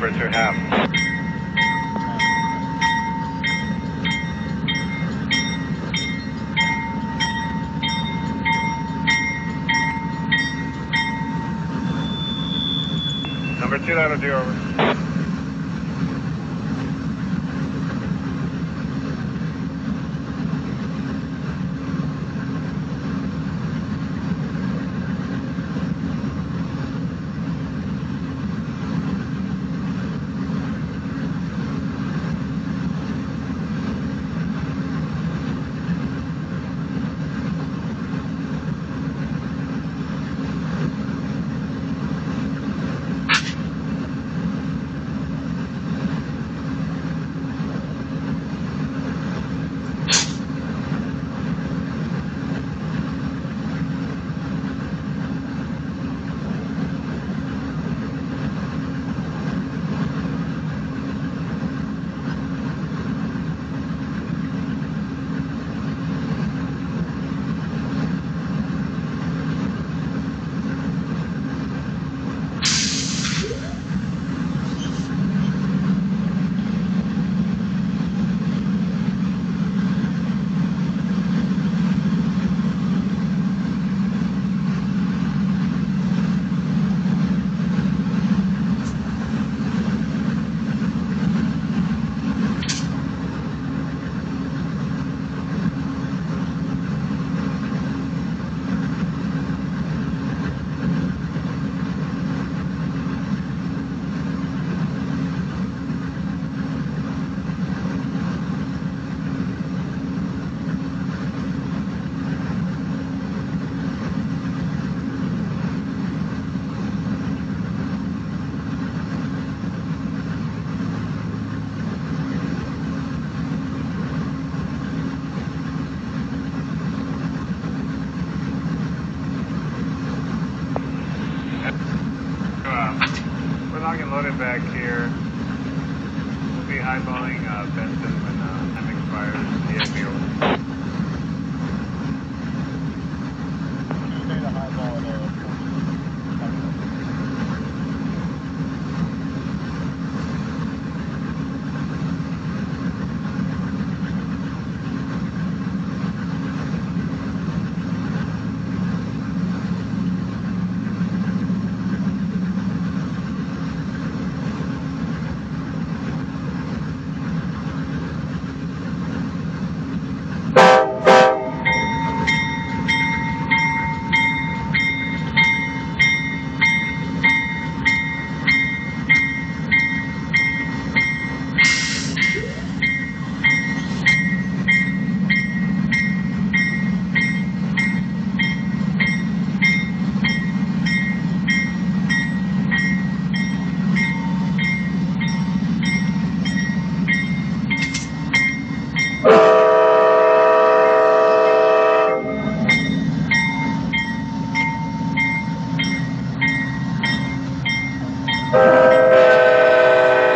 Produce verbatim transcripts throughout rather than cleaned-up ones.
number to have. Number two, that'll do, over. Loaded back here. We'll be eyeballing uh, Benson when uh, time expires. Yeah, be over. You made a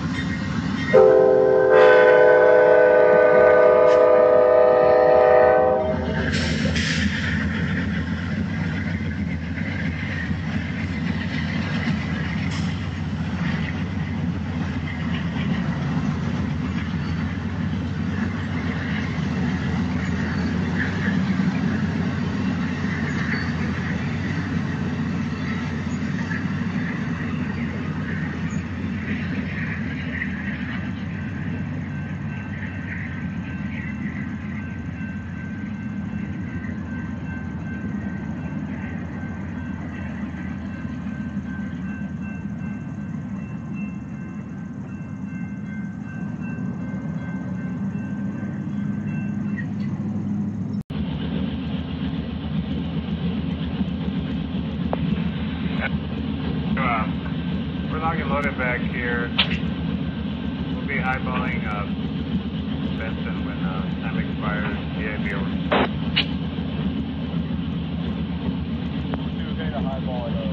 highball at loaded back here. We'll be eyeballing uh, Benson when uh, time expires. Yeah, be over. Two data highball at uh,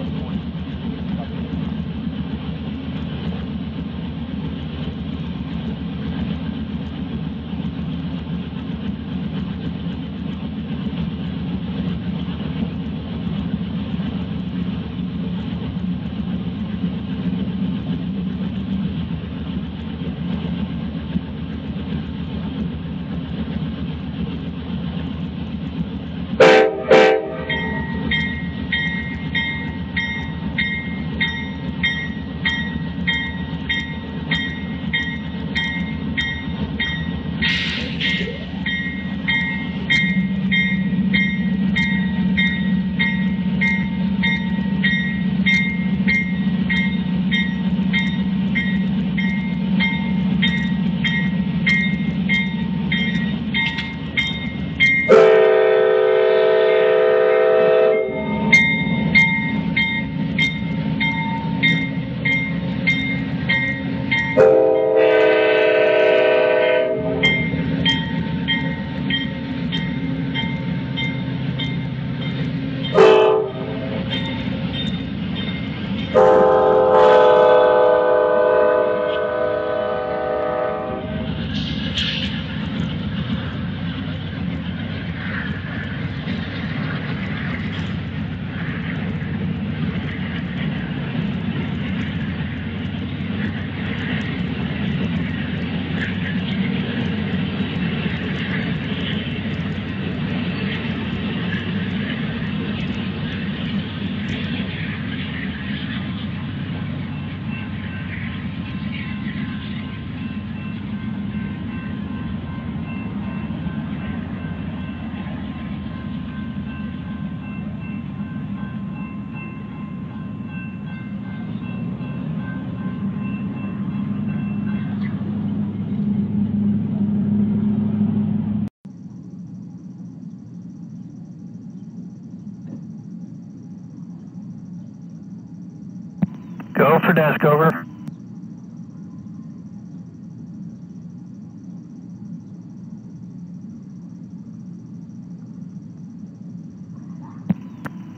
desk, over.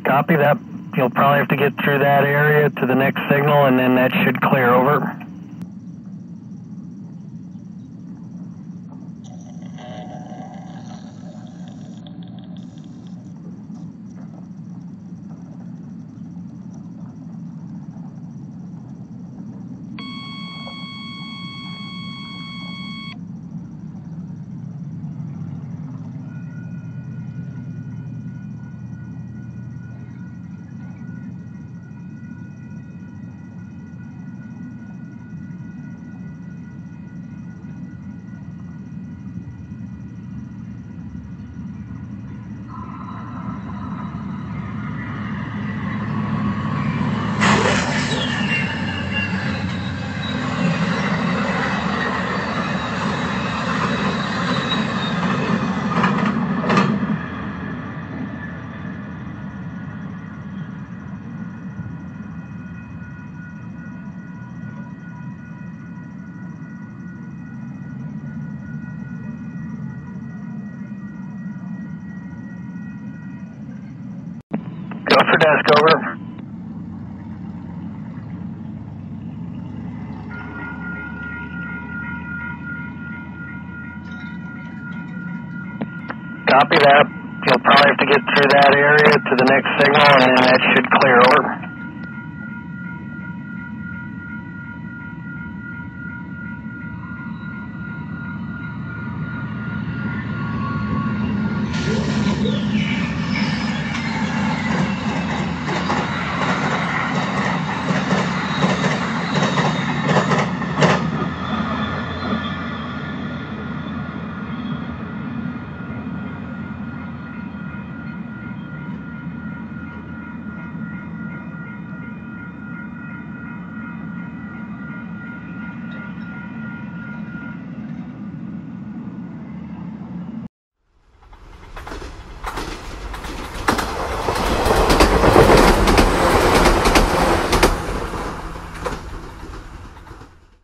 Copy that. You'll probably have to get through that area to the next signal, and then that should clear, over. Upper desk, over. Copy that. You'll probably have to get through that area to the next signal, and then that should clear, over.